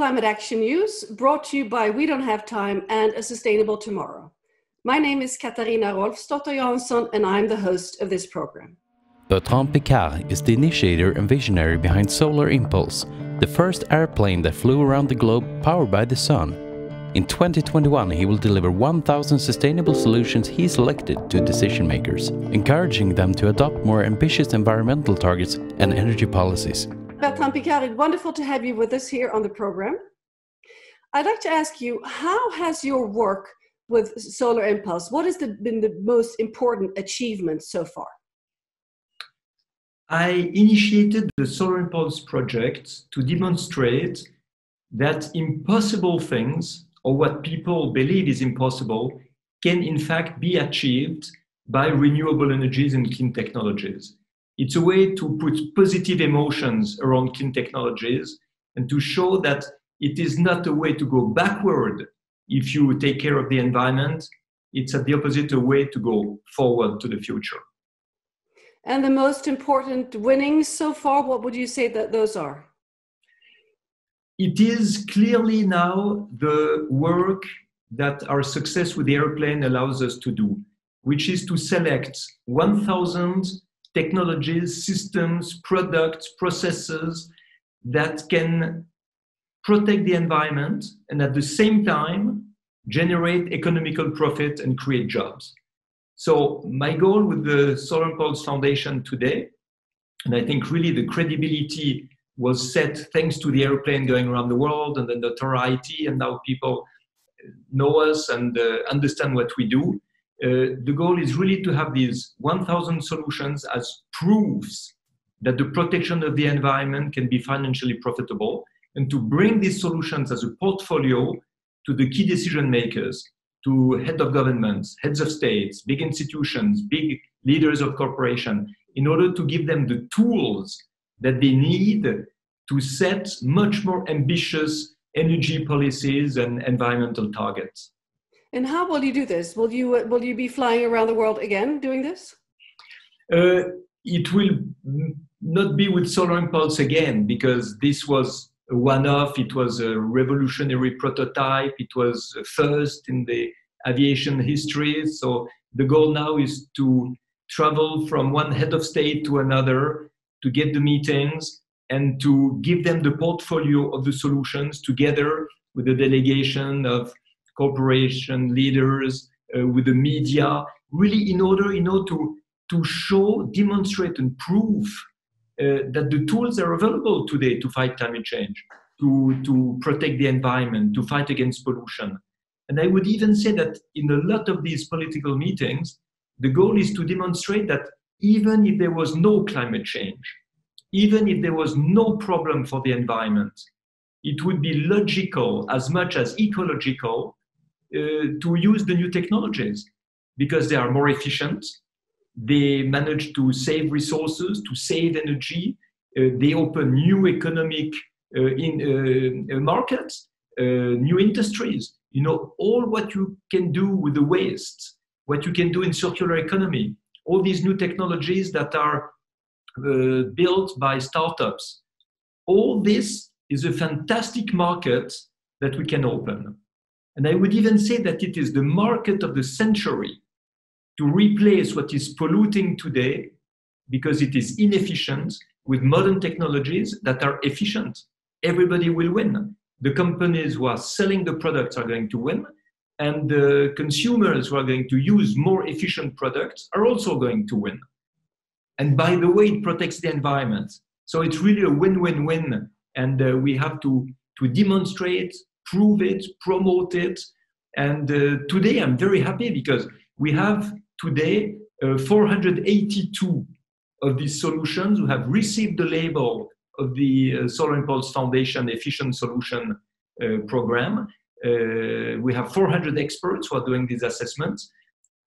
Climate Action News, brought to you by We Don't Have Time and A Sustainable Tomorrow. My name is Katharina Rolfstotter-Jansson, and I'm the host of this program. Bertrand Piccard is the initiator and visionary behind Solar Impulse, the first airplane that flew around the globe powered by the sun. In 2021, he will deliver 1,000 sustainable solutions he selected to decision makers, encouraging them to adopt more ambitious environmental targets and energy policies. Bertrand Piccard, it's wonderful to have you with us here on the program. I'd like to ask you, how has your work with Solar Impulse, what has been the most important achievement so far? I initiated the Solar Impulse project to demonstrate that impossible things, or what people believe is impossible, can in fact be achieved by renewable energies and clean technologies. It's a way to put positive emotions around clean technologies and to show that it is not a way to go backward if you take care of the environment. It's at the opposite, a way to go forward to the future. And the most important winnings so far, what would you say that those are? It is clearly now the work that our success with the airplane allows us to do, which is to select 1,000 technologies, systems, products, processes that can protect the environment and at the same time generate economical profit and create jobs. So my goal with the Solar Impulse Foundation today, and I think really the credibility was set thanks to the airplane going around the world and then the notoriety, and now people know us and understand what we do. The goal is really to have these 1,000 solutions as proofs that the protection of the environment can be financially profitable, and to bring these solutions as a portfolio to the key decision makers, to heads of governments, heads of states, big institutions, big leaders of corporations, in order to give them the tools that they need to set much more ambitious energy policies and environmental targets. And how will you do this? Will you be flying around the world again doing this? It will not be with Solar Impulse again, because this was a one-off. It was a revolutionary prototype. It was a first in the aviation history. So the goal now is to travel from one head of state to another, to get the meetings and to give them the portfolio of the solutions together with the delegation of corporation leaders, with the media, really in order to show, demonstrate and prove that the tools are available today to fight climate change, to protect the environment, to fight against pollution. And I would even say that in a lot of these political meetings, the goal is to demonstrate that even if there was no climate change, even if there was no problem for the environment, it would be logical as much as ecological to use the new technologies, because they are more efficient, they manage to save resources, to save energy, they open new economic markets, new industries. You know, all what you can do with the waste, what you can do in circular economy, all these new technologies that are built by startups, all this is a fantastic market that we can open. And I would even say that it is the market of the century to replace what is polluting today, because it is inefficient, with modern technologies that are efficient. Everybody will win. The companies who are selling the products are going to win, and the consumers who are going to use more efficient products are also going to win. And by the way, it protects the environment. So it's really a win-win-win. And we have to demonstrate, prove it, promote it. And today I'm very happy because we have today 482 of these solutions who have received the label of the Solar Impulse Foundation Efficient Solution Program. We have 400 experts who are doing these assessments.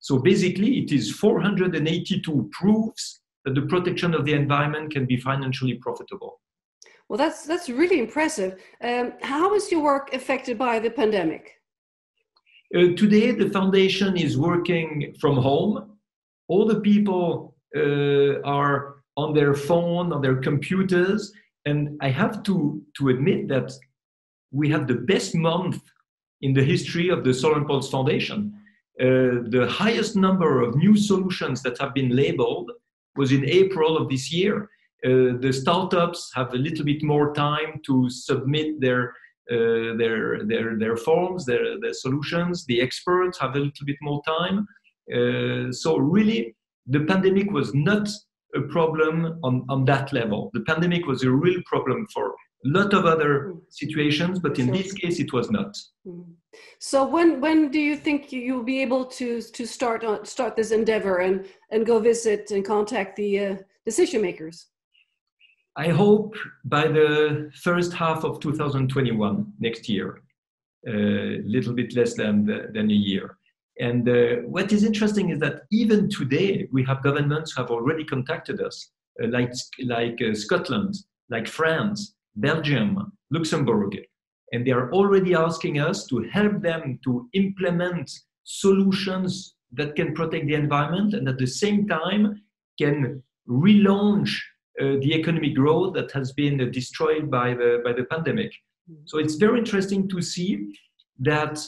So basically it is 482 proofs that the protection of the environment can be financially profitable. Well, that's really impressive. How is your work affected by the pandemic? Today, the foundation is working from home. All the people are on their phone, on their computers. And I have to admit that we had the best month in the history of the Solar Impulse Foundation. The highest number of new solutions that have been labeled was in April of this year. The startups have a little bit more time to submit their forms, their solutions. The experts have a little bit more time. So really, the pandemic was not a problem on that level. The pandemic was a real problem for a lot of other situations, but in this case, it was not. So when do you think you'll be able to start this endeavor and go visit and contact the decision makers? I hope by the first half of 2021, next year, a little bit less than a year. And what is interesting is that even today, we have governments who have already contacted us, like Scotland, like France, Belgium, Luxembourg. And they are already asking us to help them to implement solutions that can protect the environment and at the same time can relaunch the economic growth that has been destroyed by the pandemic. So it's very interesting to see that,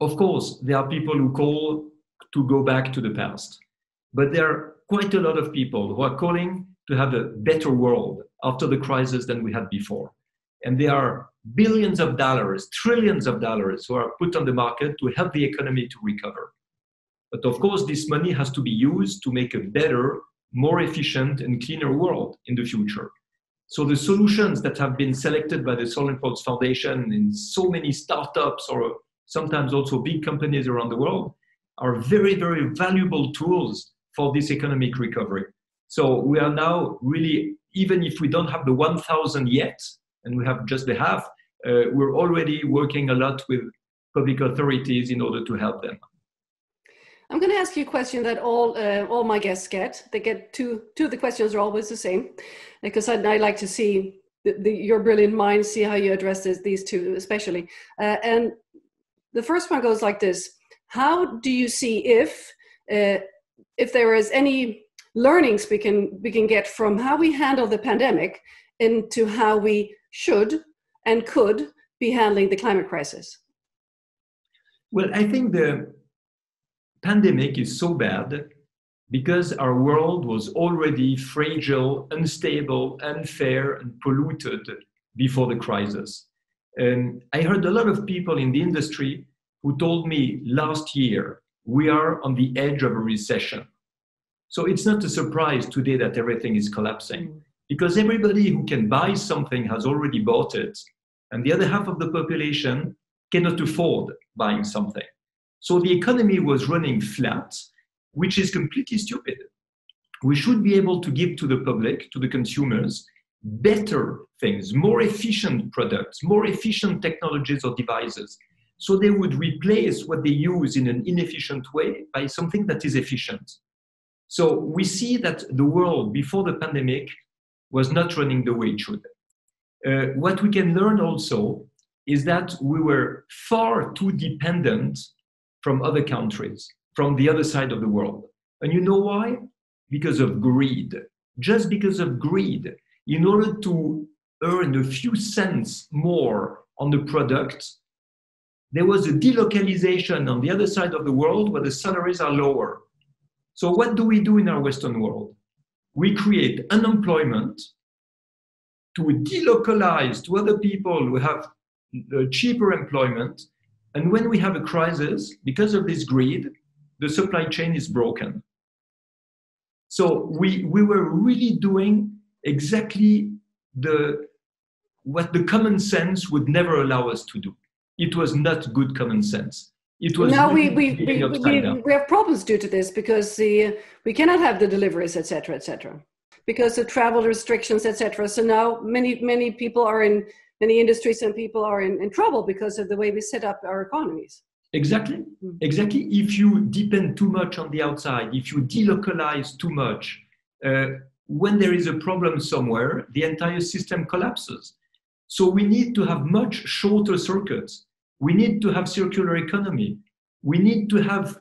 of course, there are people who call to go back to the past, but there are quite a lot of people who are calling to have a better world after the crisis than we had before. And there are billions of dollars, trillions of dollars who are put on the market to help the economy to recover. But of course, this money has to be used to make a better, more efficient and cleaner world in the future. So the solutions that have been selected by the Solar Impulse Foundation in so many startups or sometimes also big companies around the world are very, very valuable tools for this economic recovery. So we are now really, even if we don't have the 1,000 yet, and we have just the half, we're already working a lot with public authorities in order to help them. I'm going to ask you a question that all my guests get. They get two of the questions are always the same, because I like to see your brilliant mind, see how you address these two especially. And the first one goes like this: how do you see if there is any learnings we can get from how we handle the pandemic into how we should and could be handling the climate crisis? Well, I think the pandemic is so bad because our world was already fragile, unstable, unfair, and polluted before the crisis. And I heard a lot of people in the industry who told me last year, we are on the edge of a recession. So it's not a surprise today that everything is collapsing, because everybody who can buy something has already bought it, and the other half of the population cannot afford buying something. So the economy was running flat, which is completely stupid. We should be able to give to the public, to the consumers, better things, more efficient products, more efficient technologies or devices. So they would replace what they use in an inefficient way by something that is efficient. So we see that the world before the pandemic was not running the way it should. What we can learn also is that we were far too dependent from other countries, from the other side of the world. And you know why? Because of greed. Just because of greed. In order to earn a few cents more on the product, there was a delocalization on the other side of the world where the salaries are lower. So what do we do in our Western world? We create unemployment to delocalize to other people who have cheaper employment. And when we have a crisis, because of this greed, the supply chain is broken. So we were really doing exactly what the common sense would never allow us to do. It was not good common sense. It was now we have problems due to this, because we cannot have the deliveries, et cetera, because of travel restrictions, et cetera. So now many people are in many industries and people are in trouble because of the way we set up our economies. Exactly, exactly. If you depend too much on the outside, if you delocalize too much, when there is a problem somewhere, the entire system collapses. So we need to have much shorter circuits. We need to have circular economy. We need to have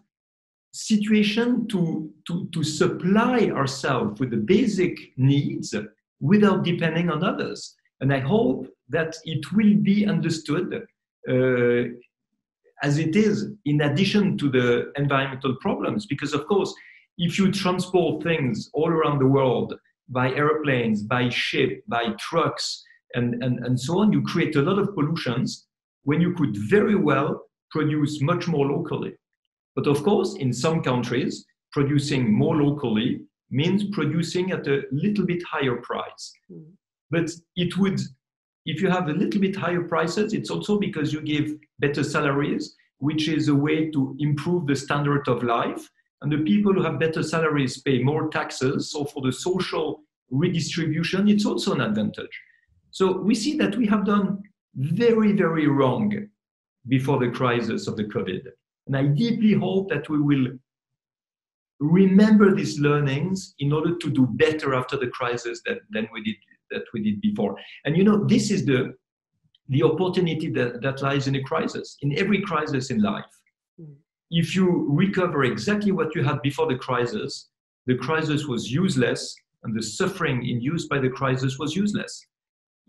situation to supply ourselves with the basic needs without depending on others. And I hope that it will be understood as it is, in addition to the environmental problems. Because of course, if you transport things all around the world by airplanes, by ship, by trucks, and so on, you create a lot of pollutions when you could very well produce much more locally. But of course, in some countries, producing more locally means producing at a little bit higher price. But it would, if you have a little bit higher prices, it's also because you give better salaries, which is a way to improve the standard of life. And the people who have better salaries pay more taxes. So for the social redistribution, it's also an advantage. So we see that we have done very, very wrong before the crisis of the COVID. And I deeply hope that we will remember these learnings in order to do better after the crisis than we did before. And you know, this is the opportunity that lies in a crisis, in every crisis in life. If you recover exactly what you had before the crisis was useless, and the suffering induced by the crisis was useless.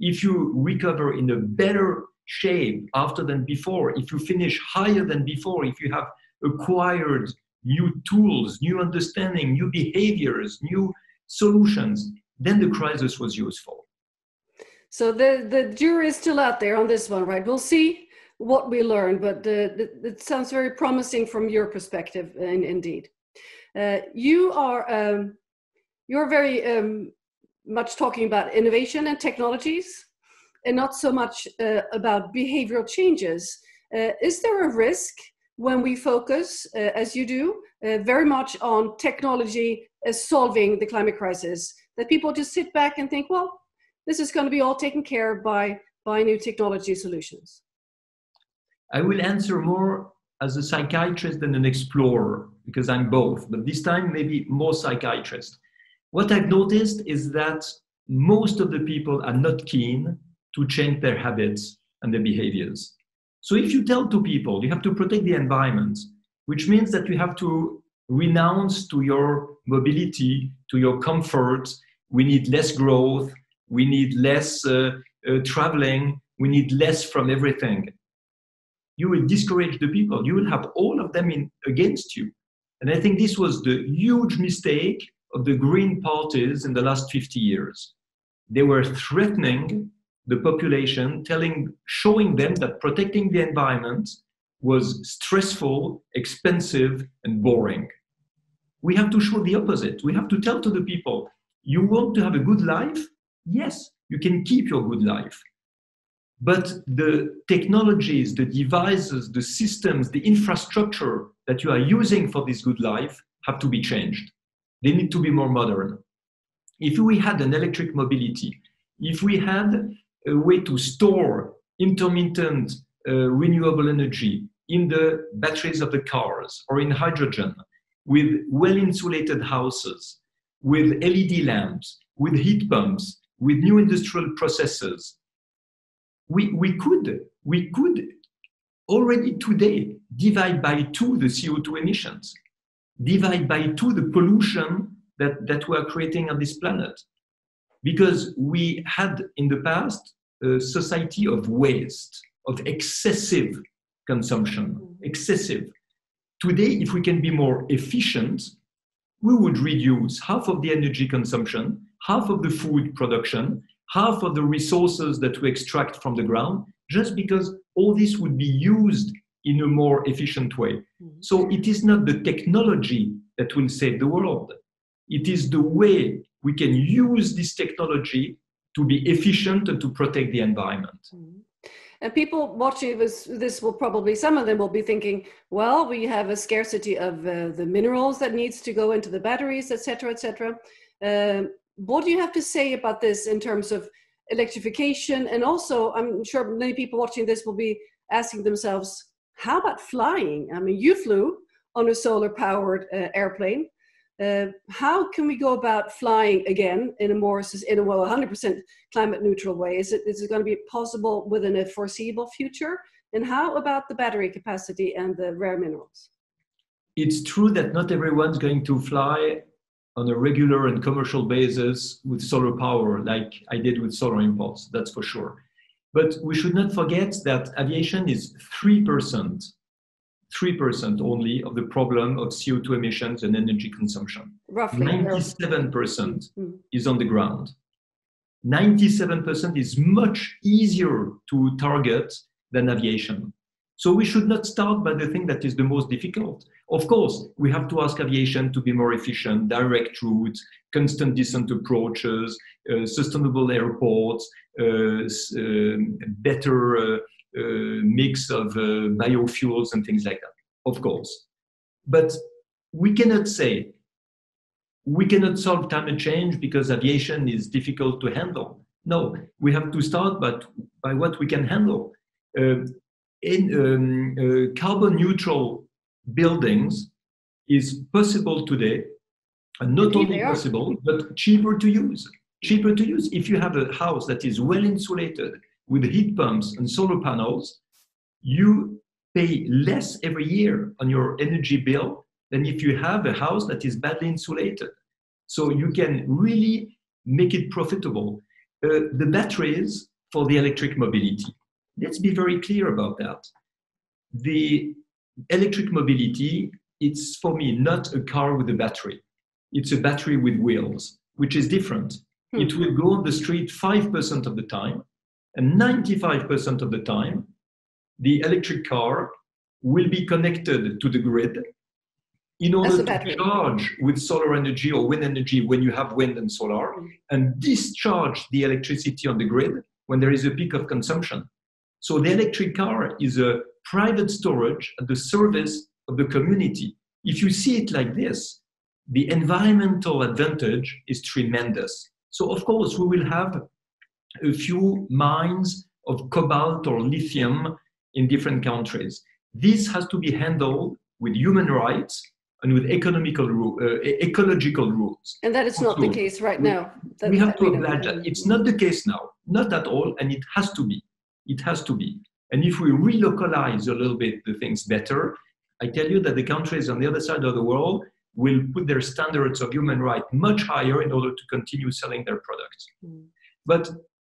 If you recover in a better shape after than before, if you finish higher than before, if you have acquired new tools, new understanding, new behaviors, new solutions, then the crisis was useful. So the jury is still out there on this one, right? We'll see what we learned, but it sounds very promising from your perspective, indeed. You're very much talking about innovation and technologies, and not so much about behavioral changes. Is there a risk when we focus, as you do, very much on technology as solving the climate crisis, that people just sit back and think, well, this is going to be all taken care of by new technology solutions? I will answer more as a psychiatrist than an explorer, because I'm both, but this time maybe more psychiatrist. What I've noticed is that most of the people are not keen to change their habits and their behaviors. So if you tell two people, you have to protect the environment, which means that you have to renounce to your mobility, to your comfort. We need less growth, we need less traveling, we need less from everything. You will discourage the people. You will have all of them against you. And I think this was the huge mistake of the green parties in the last 50 years. They were threatening the population, showing them that protecting the environment was stressful, expensive, and boring. We have to show the opposite. We have to tell to the people, you want to have a good life? Yes, you can keep your good life. But the technologies, the devices, the systems, the infrastructure that you are using for this good life have to be changed. They need to be more modern. If we had an electric mobility, if we had a way to store intermittent renewable energy in the batteries of the cars or in hydrogen, with well-insulated houses, with LED lamps, with heat pumps, with new industrial processes, we could already today divide by two the CO2 emissions, divide by two the pollution that we are creating on this planet. Because we had in the past a society of waste, of excessive consumption, excessive. Today, if we can be more efficient, we would reduce half of the energy consumption, half of the food production, half of the resources that we extract from the ground, just because all this would be used in a more efficient way. So it is not the technology that will save the world. It is the way we can use this technology to be efficient and to protect the environment. And people watching this will probably, some of them will be thinking, well, we have a scarcity of the minerals that needs to go into the batteries, etc., etc. What do you have to say about this in terms of electrification? And also, I'm sure many people watching this will be asking themselves, how about flying? I mean, you flew on a solar-powered airplane. How can we go about flying again in a more, in a 100% climate neutral way? Is it going to be possible within a foreseeable future? And how about the battery capacity and the rare minerals? It's true that not everyone's going to fly on a regular and commercial basis with solar power like I did with Solar Impulse, that's for sure. But we should not forget that aviation is 3% only of the problem of CO2 emissions and energy consumption. Roughly. 97% is on the ground. 97% is much easier to target than aviation. So we should not start by the thing that is the most difficult. Of course, we have to ask aviation to be more efficient, direct routes, constant distance approaches, sustainable airports, better mix of biofuels and things like that, of course. But we cannot say, we cannot solve climate change because aviation is difficult to handle. No, we have to start by what we can handle. Carbon neutral buildings is possible today, and not only possible, but cheaper to use. Cheaper to use. If you have a house that is well insulated with heat pumps and solar panels, you pay less every year on your energy bill than if you have a house that is badly insulated. So you can really make it profitable. The batteries for the electric mobility. Let's be very clear about that. The electric mobility, it's for me not a car with a battery. It's a battery with wheels, which is different. It will go on the street 5% of the time, and 95% of the time, the electric car will be connected to the grid in order to charge with solar energy or wind energy when you have wind and solar, and discharge the electricity on the grid when there is a peak of consumption. So the electric car is a private storage at the service of the community. If you see it like this, the environmental advantage is tremendous. So of course, we will have a few mines of cobalt or lithium in different countries. This has to be handled with human rights and with ecological rules. And that is not the case right now. We have to oblige that. It's not the case now, not at all, and it has to be. It has to be. And if we relocalize a little bit the things better, I tell you that the countries on the other side of the world will put their standards of human rights much higher in order to continue selling their products. But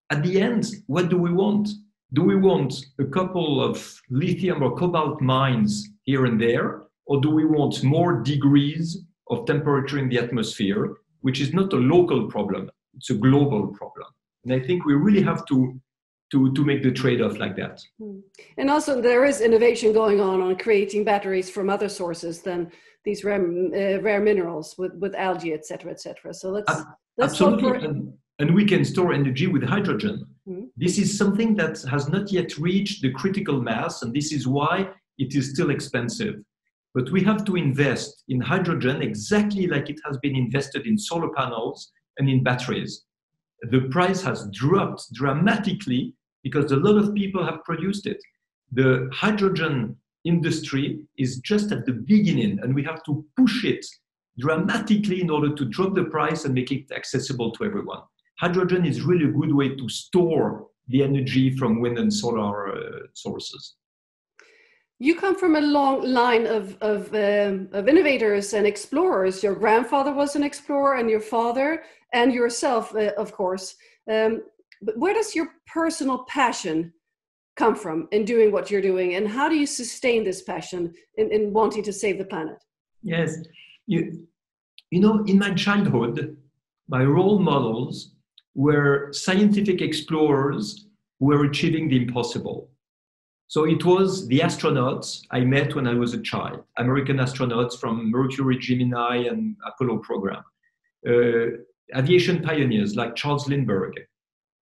at the end, what do we want? Do we want a couple of lithium or cobalt mines here and there? Or do we want more degrees of temperature in the atmosphere, which is not a local problem, it's a global problem. And I think we really have to make the trade-off like that. And also there is innovation going on creating batteries from other sources than these rare minerals with algae, et cetera, so let's look for... And we can store energy with hydrogen. This is something that has not yet reached the critical mass, and this is why it is still expensive. But we have to invest in hydrogen exactly like it has been invested in solar panels and in batteries. The price has dropped dramatically because a lot of people have produced it. The hydrogen industry is just at the beginning, and we have to push it dramatically in order to drop the price and make it accessible to everyone. Hydrogen is really a good way to store the energy from wind and solar sources. You come from a long line of innovators and explorers. Your grandfather was an explorer, and your father, and yourself, of course. But where does your personal passion come from in doing what you're doing? And how do you sustain this passion in wanting to save the planet? Yes. You know, in my childhood, my role models were scientific explorers who were achieving the impossible. So it was the astronauts I met when I was a child, American astronauts from Mercury, Gemini, and Apollo program. Aviation pioneers like Charles Lindbergh.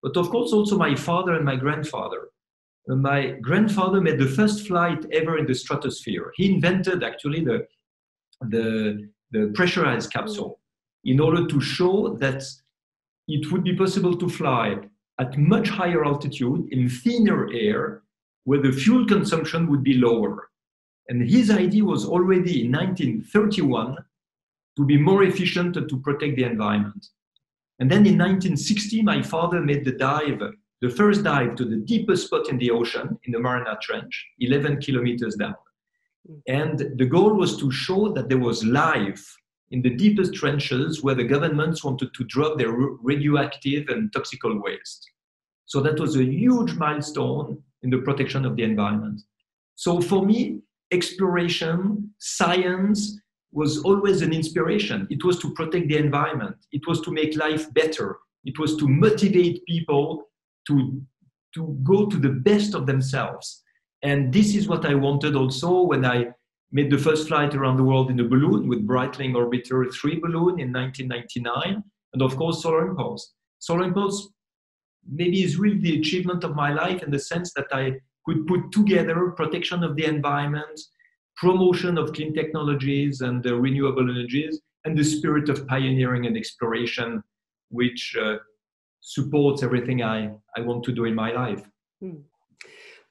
But of course also my father and my grandfather. My grandfather made the first flight ever in the stratosphere. He invented actually the pressurized capsule in order to show that it would be possible to fly at much higher altitude in thinner air where the fuel consumption would be lower. And his idea was already in 1931 to be more efficient and to protect the environment. And then in 1960, my father made the first dive to the deepest spot in the ocean, in the Mariana Trench, 11 kilometers down. And the goal was to show that there was life in the deepest trenches where the governments wanted to drop their radioactive and toxical waste. So that was a huge milestone in the protection of the environment. So for me, exploration, science was always an inspiration. It was to protect the environment. It was to make life better. It was to motivate people to go to the best of themselves. And this is what I wanted also when I made the first flight around the world in a balloon with Breitling Orbiter 3 balloon in 1999. And of course, Solar Impulse. Solar Impulse maybe is really the achievement of my life in the sense that I could put together protection of the environment, promotion of clean technologies and the renewable energies, and the spirit of pioneering and exploration, which supports everything I want to do in my life.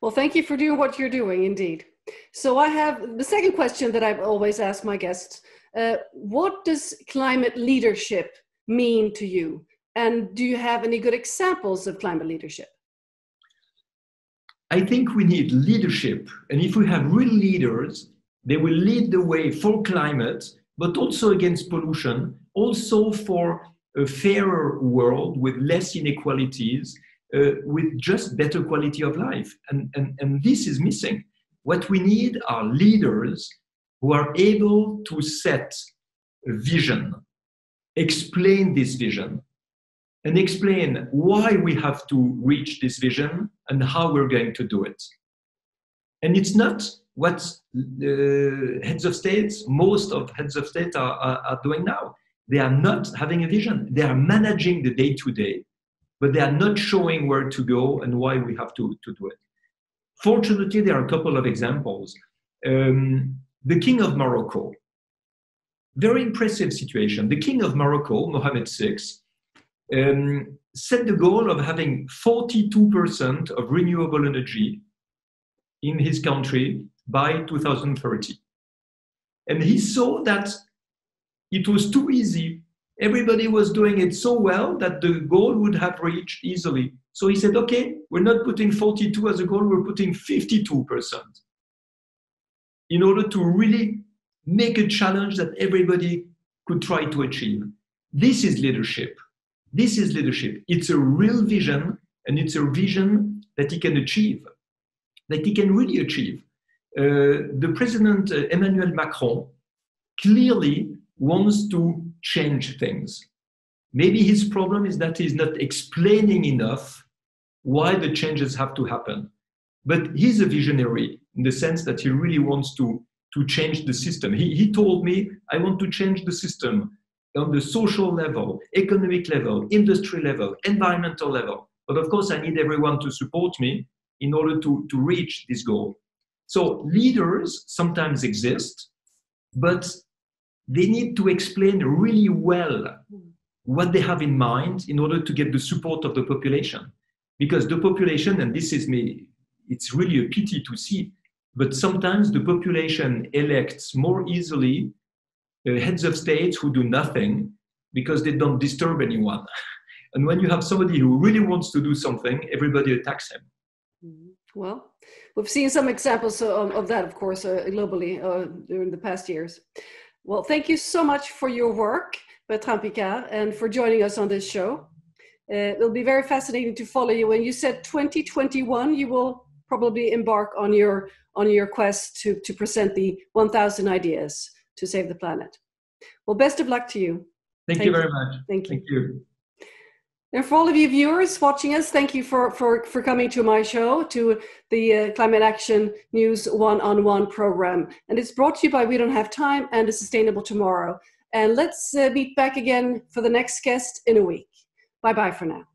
Well, thank you for doing what you're doing, indeed. So I have the second question that I've always asked my guests. What does climate leadership mean to you? And do you have any good examples of climate leadership? I think we need leadership. And if we have real leaders, they will lead the way for climate, but also against pollution, also for a fairer world with less inequalities, with just better quality of life. And this is missing. What we need are leaders who are able to set a vision, explain this vision, and explain why we have to reach this vision and how we're going to do it. And it's not what heads of states, most of heads of state are doing now. They are not having a vision. They are managing the day-to-day, but they are not showing where to go and why we have to do it. Fortunately, there are a couple of examples. The King of Morocco, very impressive situation. The King of Morocco, Mohammed VI, set the goal of having 42% of renewable energy in his country by 2030. And he saw that it was too easy. Everybody was doing it so well that the goal would have reached easily. So he said, okay, we're not putting 42 as a goal, we're putting 52%. In order to really make a challenge that everybody could try to achieve. This is leadership. This is leadership. It's a real vision, and it's a vision that he can achieve, that he can really achieve. The president, Emmanuel Macron, clearly wants to change things. Maybe his problem is that he's not explaining enough why the changes have to happen. But he's a visionary in the sense that he really wants to change the system. He told me, I want to change the system on the social level, economic level, industry level, environmental level. But of course, I need everyone to support me in order to reach this goal. So leaders sometimes exist, but they need to explain really well what they have in mind in order to get the support of the population. Because the population, and this is me, it's really a pity to see, but sometimes the population elects more easily heads of states who do nothing because they don't disturb anyone. And when you have somebody who really wants to do something, everybody attacks him. Well, we've seen some examples of that, of course, globally during the past years. Well, thank you so much for your work, Bertrand Piccard, and for joining us on this show. It'll be very fascinating to follow you. When you said 2021, you will probably embark on your quest to present the 1,000 ideas to save the planet. Well, best of luck to you. Thank you very much. Thank you. Thank you. And for all of you viewers watching us, thank you for coming to my show, to the Climate Action News one-on-one program. And it's brought to you by We Don't Have Time and A Sustainable Tomorrow. And let's meet back again for the next guest in a week. Bye-bye for now.